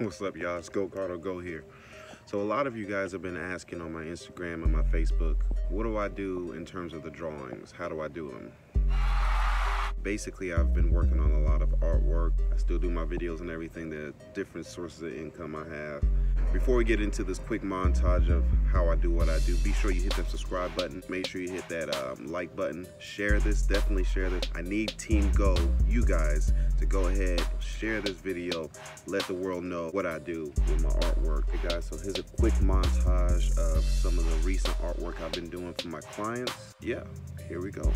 What's up, y'all? It's Go Cardo Go here. So a lot of you guys have been asking on my Instagram and my Facebook, what do I do in terms of the drawings? How do I do them? Basically, I've been working on a lot of artwork. I still do my videos and everything. The different sources of income I have. Before we get into this quick montage of how I do what I do, be sure you hit that subscribe button. Make sure you hit that like button. Share this, definitely share this. I need Team Go, you guys, to go ahead, share this video. Let the world know what I do with my artwork. Hey guys, so here's a quick montage of some of the recent artwork I've been doing for my clients. Yeah, here we go.